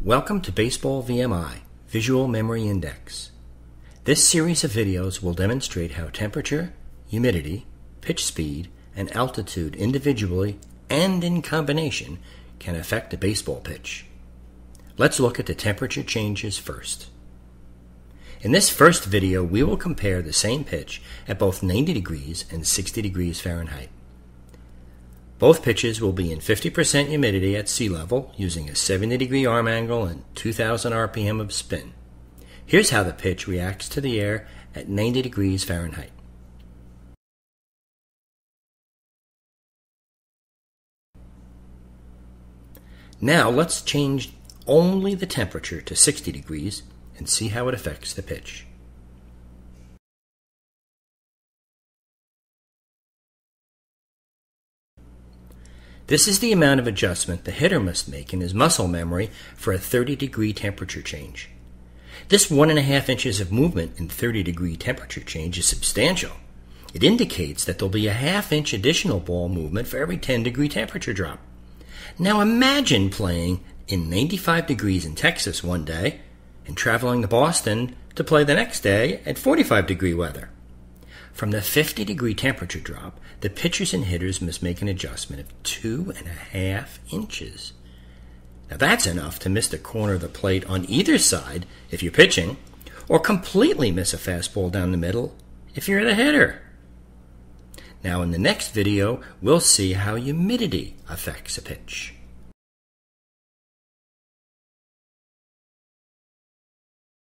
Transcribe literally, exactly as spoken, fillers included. Welcome to Baseball V M I, Visual Memory Index. This series of videos will demonstrate how temperature, humidity, pitch speed, and altitude individually and in combination can affect a baseball pitch. Let's look at the temperature changes first. In this first video, we will compare the same pitch at both ninety degrees and sixty degrees Fahrenheit. Both pitches will be in fifty percent humidity at sea level using a seventy degree arm angle and two thousand R P M of spin. Here's how the pitch reacts to the air at ninety degrees Fahrenheit. Now let's change only the temperature to sixty degrees and see how it affects the pitch. This is the amount of adjustment the hitter must make in his muscle memory for a thirty degree temperature change. This one and a half inches of movement in thirty degree temperature change is substantial. It indicates that there'll be a half inch additional ball movement for every ten degree temperature drop. Now imagine playing in ninety-five degrees in Texas one day and traveling to Boston to play the next day at forty-five degree weather. From the fifty degree temperature drop, the pitchers and hitters must make an adjustment of two and a half inches. Now that's enough to miss the corner of the plate on either side if you're pitching, or completely miss a fastball down the middle if you're the hitter. Now in the next video, we'll see how humidity affects a pitch.